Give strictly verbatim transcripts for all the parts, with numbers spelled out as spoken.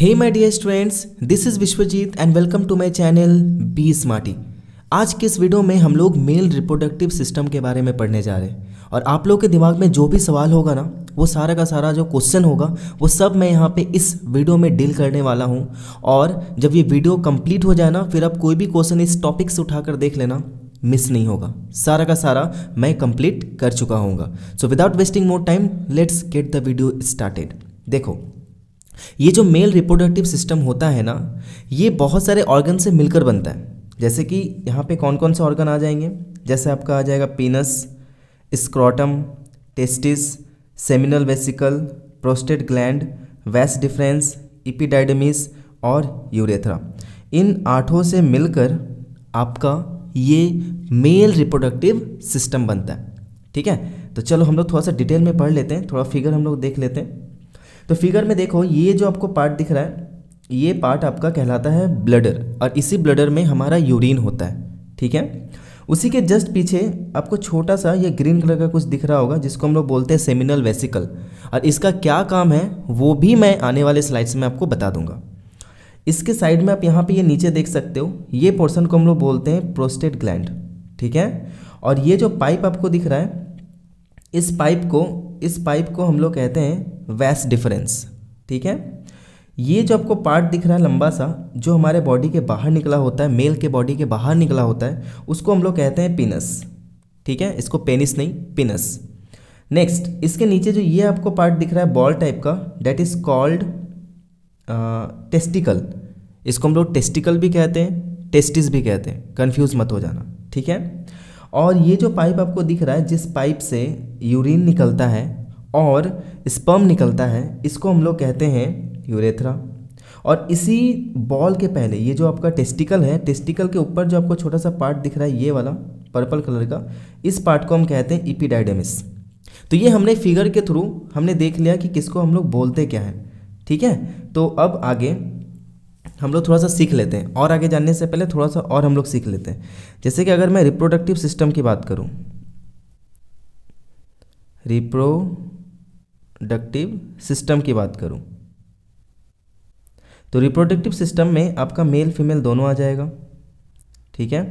Hey my dear students, this is Vishwajit and welcome to my channel B Smarty. आज के इस video में हम लोग मेल रिप्रोडक्टिव सिस्टम के बारे में पढ़ने जा रहे हैं और आप लोग के दिमाग में जो भी सवाल होगा ना, वो सारा का सारा जो क्वेश्चन होगा वो सब मैं यहाँ पे इस वीडियो में डील करने वाला हूँ। और जब ये वीडियो कंप्लीट हो जाए ना, फिर आप कोई भी क्वेश्चन इस टॉपिक से उठा कर देख लेना, मिस नहीं होगा, सारा का सारा मैं कंप्लीट कर चुका हूँगा। So without wasting more time, let's get the video started. देखो, ये जो मेल रिप्रोडक्टिव सिस्टम होता है ना, ये बहुत सारे ऑर्गन से मिलकर बनता है। जैसे कि यहाँ पे कौन कौन से ऑर्गन आ जाएंगे, जैसे आपका आ जाएगा penis, scrotum, testis, seminal vesicle, prostate gland, vas deferens, epididymis और यूरेथ्रा। इन आठों से मिलकर आपका ये मेल रिप्रोडक्टिव सिस्टम बनता है। ठीक है, तो चलो हम लोग थोड़ा सा डिटेल में पढ़ लेते हैं, थोड़ा फिगर हम लोग देख लेते हैं। तो फिगर में देखो, ये जो आपको पार्ट दिख रहा है, ये पार्ट आपका कहलाता है ब्लडर और इसी ब्लडर में हमारा यूरिन होता है। ठीक है, उसी के जस्ट पीछे आपको छोटा सा ये ग्रीन कलर का कुछ दिख रहा होगा, जिसको हम लोग बोलते हैं सेमिनल वेसिकल, और इसका क्या काम है वो भी मैं आने वाले स्लाइड्स में आपको बता दूंगा। इसके साइड में आप यहाँ पे ये नीचे देख सकते हो, ये पोर्सन को हम लोग बोलते हैं प्रोस्टेट ग्लैंड। ठीक है, और ये जो पाइप आपको दिख रहा है, इस पाइप को इस पाइप को हम लोग कहते हैं वेस्ट डिफरेंस। ठीक है, ये जो आपको पार्ट दिख रहा है लंबा सा, जो हमारे बॉडी के बाहर निकला होता है, मेल के बॉडी के बाहर निकला होता है, उसको हम लोग कहते हैं पिनस। ठीक है, इसको पेनिस नहीं, पिनस। नेक्स्ट, इसके नीचे जो ये आपको पार्ट दिख रहा है बॉल टाइप का, डेट इज़ कॉल्ड टेस्टिकल। इसको हम लोग टेस्टिकल भी कहते हैं, टेस्टिस भी कहते हैं, कन्फ्यूज़ मत हो जाना। ठीक है, और ये जो पाइप आपको दिख रहा है, जिस पाइप से यूरिन निकलता है और स्पर्म निकलता है, इसको हम लोग कहते हैं यूरेथ्रा। और इसी बॉल के पहले ये जो आपका टेस्टिकल है, टेस्टिकल के ऊपर जो आपको छोटा सा पार्ट दिख रहा है, ये वाला पर्पल कलर का, इस पार्ट को हम कहते हैं एपिडाइडर्मिस। तो ये हमने फिगर के थ्रू हमने देख लिया कि किसको हम लोग बोलते क्या हैं। ठीक है, तो अब आगे हम लोग थोड़ा सा सीख लेते हैं, और आगे जानने से पहले थोड़ा सा और हम लोग सीख लेते हैं। जैसे कि अगर मैं रिप्रोडक्टिव सिस्टम की बात करूँ, रिप्रोडक्टिव सिस्टम की बात करूँ तो रिप्रोडक्टिव सिस्टम में आपका मेल फीमेल दोनों आ जाएगा। ठीक है,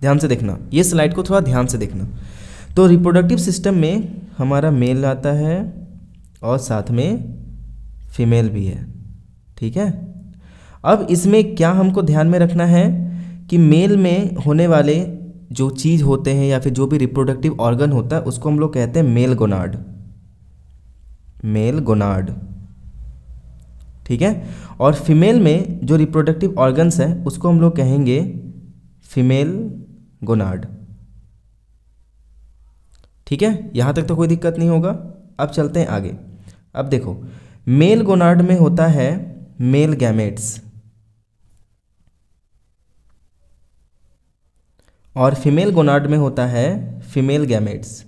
ध्यान से देखना, ये स्लाइड को थोड़ा ध्यान से देखना। तो रिप्रोडक्टिव सिस्टम में हमारा मेल आता है और साथ में फीमेल भी है। ठीक है, अब इसमें क्या हमको ध्यान में रखना है कि मेल में होने वाले जो चीज़ होते हैं या फिर जो भी रिप्रोडक्टिव ऑर्गन होता है, उसको हम लोग कहते हैं मेल गोनाड, मेल गोनाड। ठीक है, और फीमेल में जो रिप्रोडक्टिव ऑर्गन्स हैं, उसको हम लोग कहेंगे फीमेल गोनाड। ठीक है, यहाँ तक तो कोई दिक्कत नहीं होगा। अब चलते हैं आगे। अब देखो, मेल गोनाड में होता है मेल गैमेट्स और फीमेल गोनाड में होता है फीमेल गैमेट्स।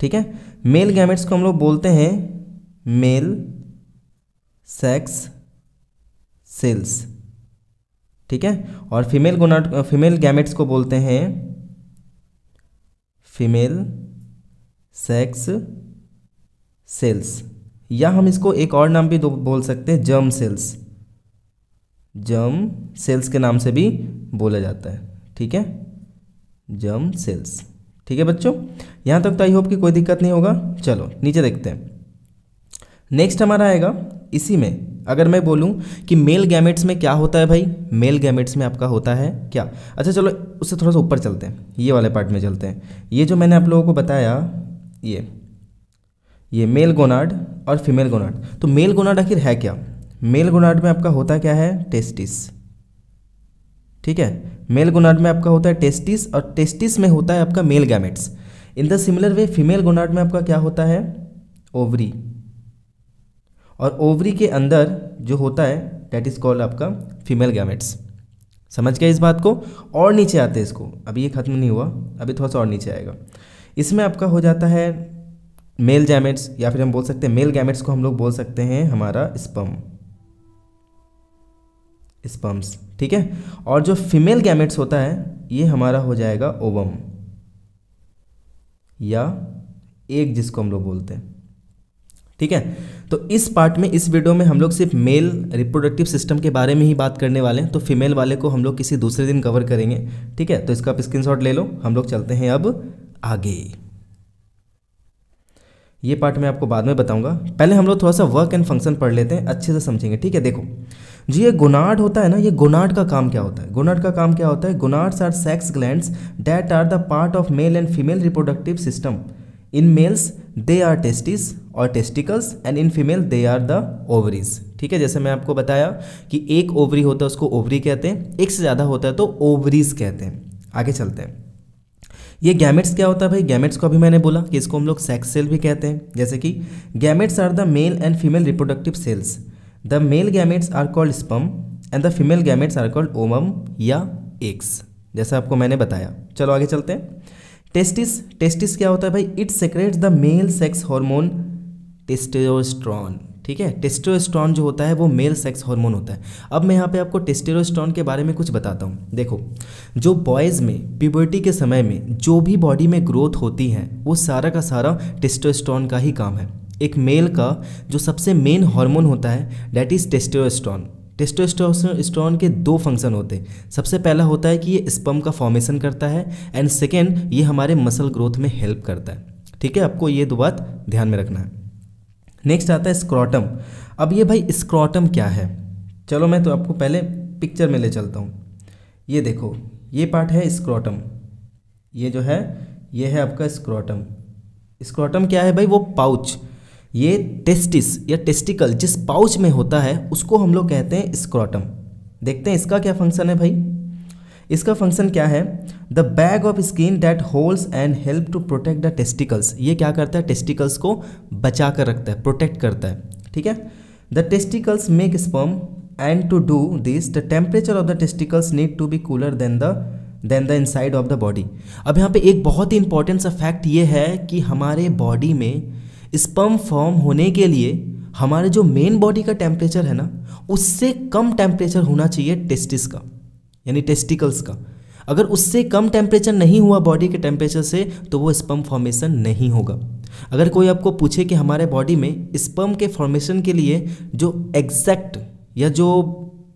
ठीक है, मेल गैमेट्स को हम लोग बोलते हैं मेल सेक्स सेल्स। ठीक है, और फीमेल गोनाड फीमेल गैमेट्स को बोलते हैं फीमेल सेक्स सेल्स, या हम इसको एक और नाम भी बोल सकते हैं, जर्म सेल्स। जर्म सेल्स के नाम से भी बोला जाता है। ठीक है, जर्म सेल्स। ठीक है बच्चों, यहाँ तक तो आई होप कि कोई दिक्कत नहीं होगा। चलो नीचे देखते हैं। नेक्स्ट हमारा आएगा, इसी में अगर मैं बोलूँ कि मेल गैमेट्स में क्या होता है भाई, मेल गैमेट्स में आपका होता है क्या, अच्छा चलो उससे थोड़ा सा ऊपर चलते हैं, ये वाले पार्ट में चलते हैं। ये जो मैंने आप लोगों को बताया, ये ये मेल गोनाड और फीमेल गोनाड। तो मेल गोनाड आखिर है क्या, मेल गोनाड में आपका होता क्या है, टेस्टिस। ठीक है, मेल गोनाड में आपका होता है टेस्टिस और टेस्टिस में होता है आपका male gametes. In the similar way female gonad में आपका क्या होता है, ओवरी, और ओवरी के अंदर जो होता है दैट इज कॉल्ड आपका फीमेल गैमेट्स। समझ गए इस बात को। और नीचे आते हैं इसको, अभी ये खत्म नहीं हुआ, अभी थोड़ा सा और नीचे आएगा। इसमें आपका हो जाता है मेल गैमेट्स, या फिर हम बोल सकते हैं मेल गैमेट्स को हम लोग बोल सकते हैं हमारा स्पर्म, स्पर्म्स। ठीक है, और जो फीमेल गैमेट्स होता है, ये हमारा हो जाएगा ओवम या एग, जिसको हम लोग बोलते हैं। ठीक है। तो इस पार्ट में, इस वीडियो में हम लोग सिर्फ मेल रिप्रोडक्टिव सिस्टम के बारे में ही बात करने वाले हैं, तो फीमेल वाले को हम लोग किसी दूसरे दिन कवर करेंगे। ठीक है, तो इसका आप स्क्रीनशॉट ले लो। हम लोग चलते हैं अब आगे। ये पार्ट मैं आपको बाद में बताऊंगा, पहले हम लोग थोड़ा सा वर्क एंड फंक्शन पढ़ लेते हैं, अच्छे से समझेंगे। ठीक है, देखो जी, ये गोनाड होता है ना, ये गोनाड का काम क्या होता है? गोनाड का काम क्या होता है? Gonads are sex glands that are the part of male and female reproductive system. In males they are testis और testicles, and in female they are the ovaries. ठीक है, जैसे मैं आपको बताया कि एक ओवरी होता है उसको ओवरी कहते हैं, एक से ज़्यादा होता है तो ओवरीज कहते हैं। आगे चलते हैं। ये गैमेट्स क्या होता है भाई? गैमेट्स को अभी मैंने बोला कि इसको हम लोग सेक्स सेल भी कहते हैं। जैसे कि gametes are the male and female reproductive cells. The male gametes are called sperm and the female gametes are called ovum या एग्स, जैसा आपको मैंने बताया। चलो आगे चलते हैं। टेस्टिस, टेस्टिस क्या होता है भाई? It secretes the male sex hormone testosterone. ठीक है, टेस्टोस्टेरोन जो होता है वो मेल सेक्स हार्मोन होता है। अब मैं यहाँ पे आपको टेस्टोस्टेरोन के बारे में कुछ बताता हूँ। देखो, जो बॉयज़ में प्यूबर्टी के समय में जो भी बॉडी में ग्रोथ होती है वो सारा का सारा टेस्टोस्टेरोन का ही काम है। एक मेल का जो सबसे मेन हार्मोन होता है डैट इज़ टेस्टोस्टेरोन। टेस्टोस्टेरोन के दो फंक्शन होते हैं। सबसे पहला होता है कि ये स्पर्म का फॉर्मेशन करता है, एंड सेकेंड ये हमारे मसल ग्रोथ में हेल्प करता है। ठीक है, आपको ये दो बात ध्यान में रखना है। नेक्स्ट आता है स्क्रॉटम। अब ये भाई स्क्रॉटम क्या है? चलो मैं तो आपको पहले पिक्चर में ले चलता हूँ। ये देखो, ये पार्ट है स्क्रॉटम, ये जो है ये है आपका स्क्रॉटम। स्क्रॉटम क्या है भाई? वो पाउच, ये टेस्टिस या टेस्टिकल जिस पाउच में होता है उसको हम लोग कहते हैं स्क्रॉटम। देखते हैं इसका क्या फंक्शन है भाई। इसका फंक्शन क्या है? The bag of skin that holds and help to protect the testicles. ये क्या करता है? टेस्टिकल्स को बचा कर रखता है, प्रोटेक्ट करता है। ठीक है, the testicles make sperm and to do this the temperature of the testicles need to be cooler than the than the inside of the body. अब यहाँ पे एक बहुत ही इंपॉर्टेंट सा फैक्ट ये है कि हमारे बॉडी में स्पर्म फॉर्म होने के लिए हमारे जो मेन बॉडी का टेम्परेचर है ना, उससे कम टेम्परेचर होना चाहिए टेस्टिस का, यानी टेस्टिकल्स का। अगर उससे कम टेम्परेचर नहीं हुआ बॉडी के टेम्परेचर से, तो वो स्पर्म फॉर्मेशन नहीं होगा। अगर कोई आपको पूछे कि हमारे बॉडी में स्पर्म के फॉर्मेशन के लिए जो एग्जैक्ट या जो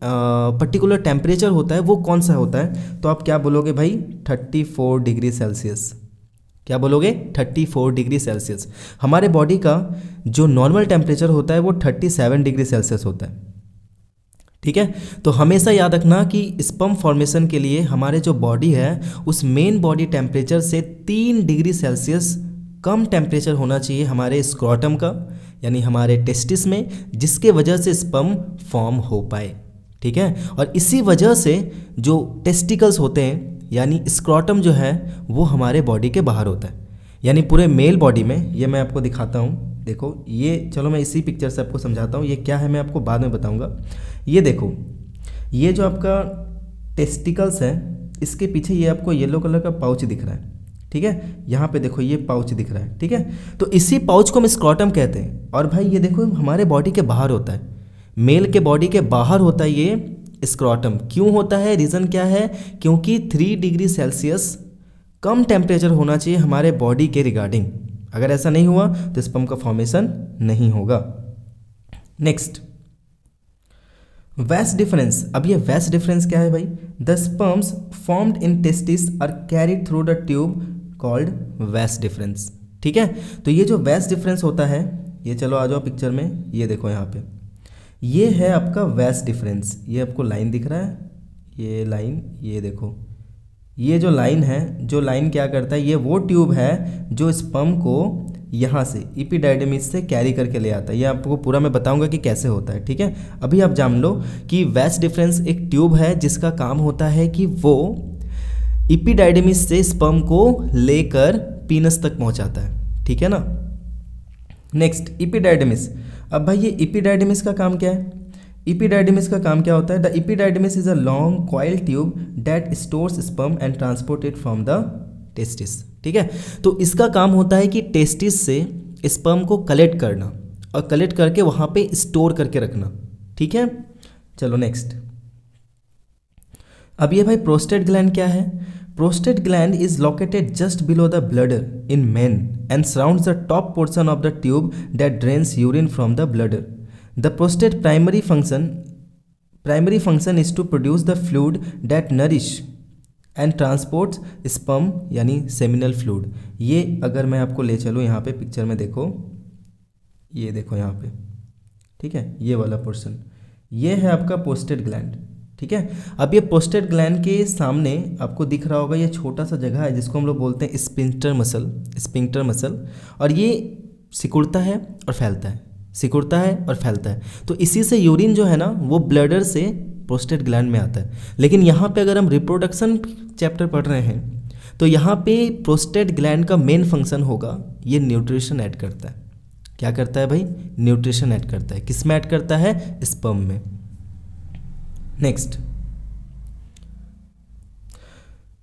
पर्टिकुलर टेम्परेचर होता है वो कौन सा होता है, तो आप क्या बोलोगे भाई? चौंतीस डिग्री सेल्सियस। क्या बोलोगे? चौंतीस डिग्री सेल्सियस। हमारे बॉडी का जो नॉर्मल टेम्परेचर होता है वो सैंतीस डिग्री सेल्सियस होता है। ठीक है, तो हमेशा याद रखना कि स्पर्म फॉर्मेशन के लिए हमारे जो बॉडी है उस मेन बॉडी टेम्परेचर से तीन डिग्री सेल्सियस कम टेम्परेचर होना चाहिए हमारे स्क्रॉटम का, यानी हमारे टेस्टिस में, जिसके वजह से स्पर्म फॉर्म हो पाए। ठीक है, और इसी वजह से जो टेस्टिकल्स होते हैं यानी स्क्रॉटम जो है वो हमारे बॉडी के बाहर होता है, यानी पूरे मेल बॉडी में। ये मैं आपको दिखाता हूँ, देखो ये, चलो मैं इसी पिक्चर से आपको समझाता हूँ ये क्या है, मैं आपको बाद में बताऊँगा। ये देखो, ये जो आपका टेस्टिकल्स है इसके पीछे ये आपको येलो कलर का पाउच दिख रहा है। ठीक है, यहाँ पे देखो ये पाउच दिख रहा है। ठीक है, तो इसी पाउच को हम स्क्रॉटम कहते हैं। और भाई ये देखो हमारे बॉडी के बाहर होता है, मेल के बॉडी के बाहर होता है ये स्क्रॉटम। क्यों होता है? रीज़न क्या है? क्योंकि थ्री डिग्री सेल्सियस कम टेम्परेचर होना चाहिए हमारे बॉडी के रिगार्डिंग। अगर ऐसा नहीं हुआ तो स्पर्म का फॉर्मेशन नहीं होगा। नेक्स्ट, वैस डिफरेंस। अब ये वैस डिफरेंस क्या है भाई? The sperms formed in testis are carried through the tube called vas deferens. ठीक है, तो ये जो वैस डिफरेंस होता है, ये चलो आ जाओ पिक्चर में, ये देखो यहाँ पे, ये है आपका वैस डिफरेंस। ये आपको लाइन दिख रहा है, ये लाइन, ये देखो ये जो लाइन है, जो लाइन क्या करता है? ये वो ट्यूब है जो स्पर्म को यहाँ से एपिडाइडर्मिस से कैरी करके ले आता है। ये आपको पूरा मैं बताऊंगा कि कैसे होता है। ठीक है, अभी आप जान लो कि वैस डिफरेंस एक ट्यूब है जिसका काम होता है कि वो एपिडाइडर्मिस से स्पर्म को लेकर पीनस तक पहुँचाता है। ठीक है ना। Next, epididymis. अब भाई ये एपिडाइडर्मिस का काम क्या है? एपिडाइडर्मिस का काम क्या होता है? The epididymis is a long coil tube that stores sperm and transport it from the testis. ठीक है, तो इसका काम होता है कि टेस्टिस से स्पर्म को कलेक्ट करना और कलेक्ट करके वहाँ पे स्टोर करके रखना। ठीक है, चलो नेक्स्ट। अब ये भाई प्रोस्टेट ग्लैंड क्या है? Prostate gland is located just below the bladder in men and surrounds the top portion of the tube that drains urine from the bladder. The prostate primary function primary function is to produce the fluid that nourish and transports sperm यानी seminal fluid. ये अगर मैं आपको ले चलूँ यहाँ पे picture में देखो, ये देखो यहाँ पे, ठीक है, ये वाला पोर्शन, ये है आपका प्रोस्टेट ग्लैंड, ठीक है। अब ये प्रोस्टेट ग्लैंड के सामने आपको दिख रहा होगा ये छोटा सा जगह है जिसको हम लोग बोलते हैं स्फिंक्टर मसल, स्फिंक्टर मसल, और ये सिकुड़ता है और फैलता है, सिकुड़ता है और फैलता है। तो इसी से यूरिन जो है ना वो ब्लडर से प्रोस्टेट ग्लैंड में आता है। लेकिन यहाँ पे अगर हम रिप्रोडक्शन चैप्टर पढ़ रहे हैं तो यहाँ पे प्रोस्टेट ग्लैंड का मेन फंक्शन होगा ये न्यूट्रिशन ऐड करता है। क्या करता है भाई? न्यूट्रिशन ऐड करता है। किस में ऐड करता है? स्पर्म में। Next,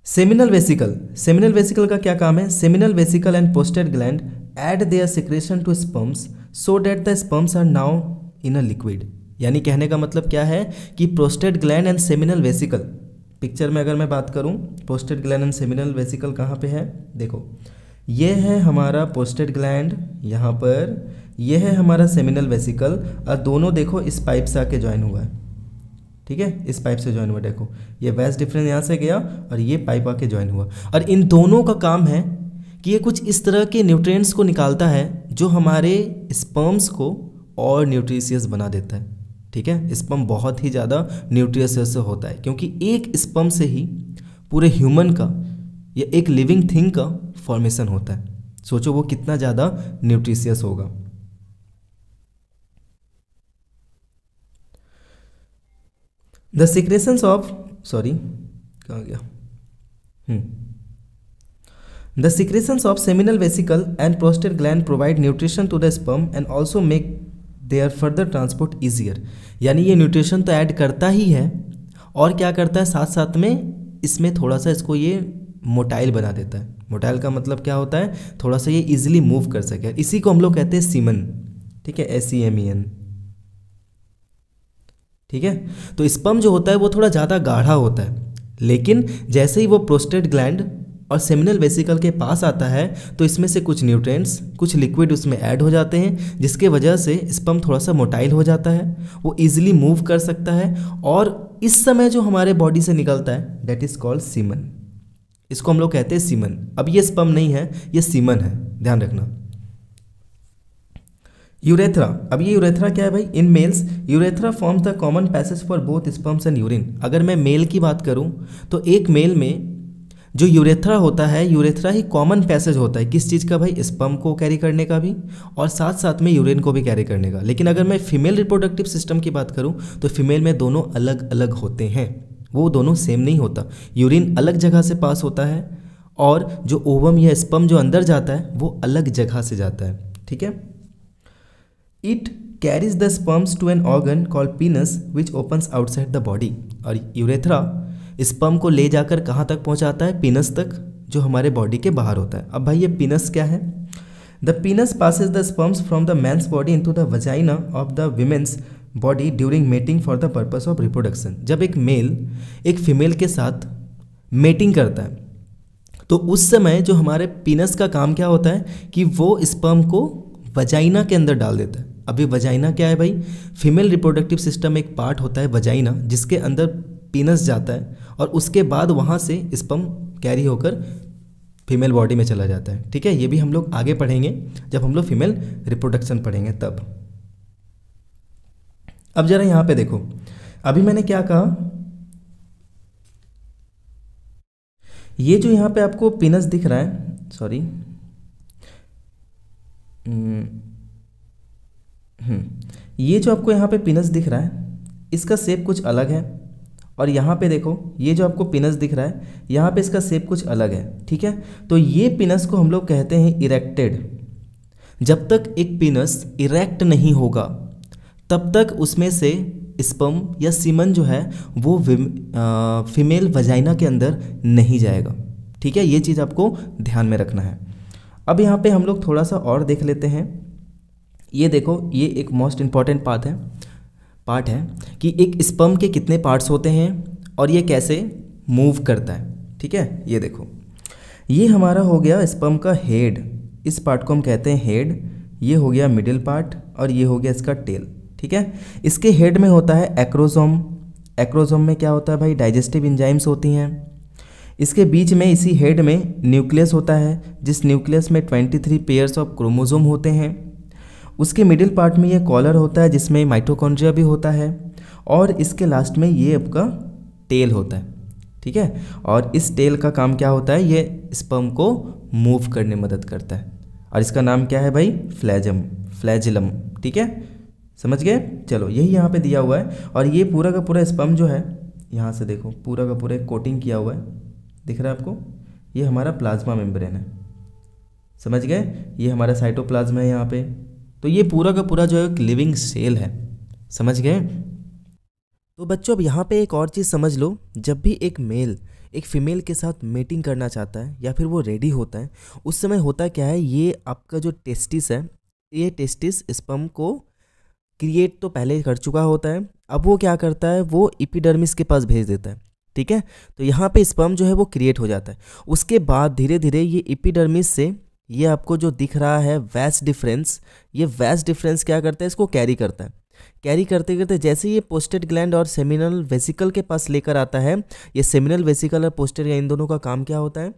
seminal vesicle. Seminal vesicle का क्या काम है? Seminal vesicle and prostate gland add their secretion to sperms so that the sperms are now in a liquid. यानी कहने का मतलब क्या है कि prostate gland and seminal vesicle, picture में अगर मैं बात करूं prostate gland and seminal vesicle कहाँ पे है, देखो ये है हमारा प्रोस्टेट ग्लैंड यहाँ पर, यह है हमारा सेमिनल वेसिकल, और दोनों देखो इस पाइप से आके ज्वाइन हुआ है, ठीक है, इस पाइप से ज्वाइन हुआ। देखो ये वेस्ट डिफरेंस यहाँ से गया और ये पाइप आके ज्वाइन हुआ, और इन दोनों का काम है कि ये कुछ इस तरह के न्यूट्रिएंट्स को निकालता है जो हमारे स्पर्म्स को और न्यूट्रिशियस बना देता है, ठीक है। स्पर्म बहुत ही ज़्यादा न्यूट्रिशियस होता है क्योंकि एक स्पर्म से ही पूरे ह्यूमन का या एक लिविंग थिंग का फॉर्मेशन होता है। सोचो वो कितना ज़्यादा न्यूट्रिशियस होगा। द सिक्रेशंस ऑफ सॉरी कहाँ गया hmm the secretions of seminal vesicle and prostate gland provide nutrition to the sperm and also make their further transport easier. यानी ये न्यूट्रिशन तो ऐड करता ही है और क्या करता है, साथ साथ में इसमें थोड़ा सा इसको ये मोटाइल बना देता है। मोटाइल का मतलब क्या होता है, थोड़ा सा ये इजीली मूव कर सके। इसी को हम लोग कहते हैं सीमन, ठीक है, S E M E N, ठीक है। तो स्पर्म जो होता है वो थोड़ा ज़्यादा गाढ़ा होता है, लेकिन जैसे ही वो प्रोस्टेट ग्लैंड और सेमिनल वेसिकल के पास आता है तो इसमें से कुछ न्यूट्रिएंट्स, कुछ लिक्विड उसमें ऐड हो जाते हैं जिसके वजह से स्पर्म थोड़ा सा मोटाइल हो जाता है, वो इजीली मूव कर सकता है, और इस समय जो हमारे बॉडी से निकलता है दैट इज़ कॉल्ड सीमन। इसको हम लोग कहते हैं सीमन। अब ये स्पर्म नहीं है, ये सीमन है, ध्यान रखना। यूरेथ्रा, अब ये यूरेथ्रा क्या है भाई? In males urethra forms the common passage for both sperms and urine. अगर मैं मेल की बात करूं तो एक मेल में जो यूरेथ्रा होता है, यूरेथ्रा ही कॉमन पैसेज होता है किस चीज़ का भाई? स्पर्म को कैरी करने का भी और साथ साथ में यूरिन को भी कैरी करने का। लेकिन अगर मैं फीमेल रिप्रोडक्टिव सिस्टम की बात करूँ तो फीमेल में दोनों अलग अलग होते हैं, वो दोनों सेम नहीं होता। यूरिन अलग जगह से पास होता है और जो ओवम या स्पर्म जो अंदर जाता है वो अलग जगह से जाता है, ठीक है। It carries the sperms to an organ called penis which opens outside the body. और यूरेथ्रा स्पर्म को ले जाकर कहाँ तक पहुँचाता है? पीनस तक, जो हमारे बॉडी के बाहर होता है। अब भाई ये पीनस क्या है? The penis passes the sperms from the man's body into the vagina of the women's body during mating for the purpose of reproduction. जब एक मेल एक फीमेल के साथ मेटिंग करता है तो उस समय जो हमारे पीनस का काम क्या होता है कि वो स्पर्म को वजाइना के अंदर डाल देता है। अभी वजाइना क्या है भाई? फीमेल रिप्रोडक्टिव सिस्टम एक पार्ट होता है वजाइना, जिसके अंदर पीनस जाता है और उसके बाद वहाँ से स्पर्म कैरी होकर फीमेल बॉडी में चला जाता है, ठीक है। ये भी हम लोग आगे पढ़ेंगे जब हम लोग फीमेल रिप्रोडक्शन पढ़ेंगे तब। अब जरा यहाँ पे देखो, अभी मैंने क्या कहा, ये जो यहाँ पे आपको पीनस दिख रहा है, सॉरी ये जो आपको यहाँ पे पीनस दिख रहा है इसका शेप कुछ अलग है, और यहाँ पे देखो ये जो आपको पीनस दिख रहा है यहाँ पे इसका शेप कुछ अलग है, ठीक है। तो ये पीनस को हम लोग कहते हैं इरेक्टेड। जब तक एक पीनस इरेक्ट नहीं होगा तब तक उसमें से स्पर्म या सीमन जो है वो आ, फीमेल वजाइना के अंदर नहीं जाएगा, ठीक है। ये चीज़ आपको ध्यान में रखना है। अब यहाँ पे हम लोग थोड़ा सा और देख लेते हैं। ये देखो, ये एक मोस्ट इम्पॉर्टेंट पार्ट है पार्ट है कि एक स्पर्म के कितने पार्ट्स होते हैं और ये कैसे मूव करता है। ठीक है। ये देखो, ये हमारा हो गया स्पर्म का हेड, इस पार्ट को हम कहते हैं हेड। ये हो गया मिडिल पार्ट और ये हो गया इसका टेल, ठीक है। इसके हेड में होता है एक्रोसोम। एक्रोसोम में क्या होता है भाई, डाइजेस्टिव एंजाइम्स होती हैं। इसके बीच में, इसी हेड में न्यूक्लियस होता है, जिस न्यूक्लियस में तेईस पेयर्स ऑफ क्रोमोसोम होते हैं। उसके मिडिल पार्ट में ये कॉलर होता है, जिसमें माइटोकॉन्ड्रिया भी होता है, और इसके लास्ट में ये आपका टेल होता है, ठीक है। और इस टेल का काम क्या होता है, ये स्पर्म को मूव करने में मदद करता है, और इसका नाम क्या है भाई, फ्लैजम, फ्लैजिलम, ठीक है, समझ गए। चलो यही यहाँ पे दिया हुआ है, और ये पूरा का पूरा स्पर्म जो है, यहाँ से देखो पूरा का पूरा कोटिंग किया हुआ है, दिख रहा है आपको, ये हमारा प्लाज्मा मेम्ब्रेन है, समझ गए। ये हमारा साइटोप्लाज्मा है यहाँ पे। तो ये पूरा का पूरा जो है एक लिविंग सेल है, समझ गए। तो बच्चों अब यहाँ पे एक और चीज़ समझ लो, जब भी एक मेल एक फीमेल के साथ मेटिंग करना चाहता है या फिर वो रेडी होता है, उस समय होता क्या है, ये आपका जो टेस्टिस है, ये टेस्टिस स्पर्म को क्रिएट तो पहले कर चुका होता है, अब वो क्या करता है, वो एपिडर्मिस के पास भेज देता है, ठीक है। तो यहाँ पे स्पर्म जो है वो क्रिएट हो जाता है। उसके बाद धीरे धीरे ये एपिडर्मिस से ये आपको जो दिख रहा है वैस डिफरेंस, ये वैस डिफरेंस क्या करता है, इसको कैरी करता है। कैरी करते करते जैसे ये पोस्टेट ग्लैंड और सेमिनल वेसिकल के पास लेकर आता है, ये सेमिनल वेसिकल और पोस्टेट ग्लैंड, इन दोनों का काम क्या होता है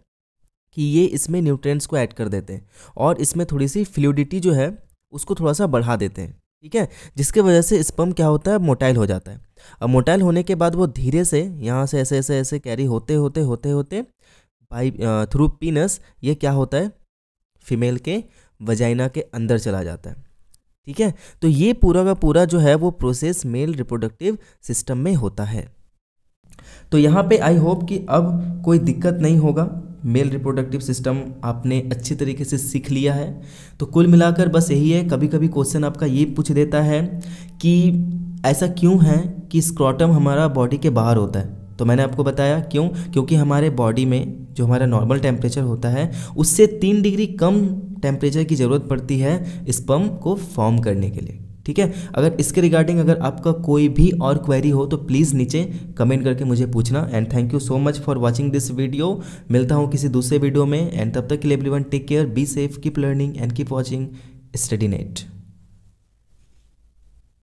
कि ये इसमें न्यूट्रिएंट्स को ऐड कर देते हैं, और इसमें थोड़ी सी फ्लूइडिटी जो है उसको थोड़ा सा बढ़ा देते हैं, ठीक है। जिसके वजह से स्पर्म क्या होता है, मोटाइल हो जाता है। अब मोटाइल होने के बाद वो धीरे से यहाँ से ऐसे ऐसे ऐसे कैरी होते होते होते होते बाई थ्रू पीनस, ये क्या होता है, फीमेल के वजाइना के अंदर चला जाता है, ठीक है। तो ये पूरा का पूरा जो है वो प्रोसेस मेल रिप्रोडक्टिव सिस्टम में होता है। तो यहाँ पे आई होप कि अब कोई दिक्कत नहीं होगा, मेल रिप्रोडक्टिव सिस्टम आपने अच्छी तरीके से सीख लिया है। तो कुल मिलाकर बस यही है, कभी कभी क्वेश्चन आपका ये पूछ देता है कि ऐसा क्यों है कि स्क्रॉटम हमारा बॉडी के बाहर होता है। तो मैंने आपको बताया क्यों, क्योंकि हमारे बॉडी में जो हमारा नॉर्मल टेम्परेचर होता है उससे तीन डिग्री कम टेम्परेचर की ज़रूरत पड़ती है स्पर्म को फॉर्म करने के लिए, ठीक है। अगर इसके रिगार्डिंग अगर आपका कोई भी और क्वेरी हो तो प्लीज़ नीचे कमेंट करके मुझे पूछना। And thank you so much for watching this video. मिलता हूँ किसी दूसरे वीडियो में, एंड तब तक के लिए everyone take care, be safe, keep learning and keep watching Study net.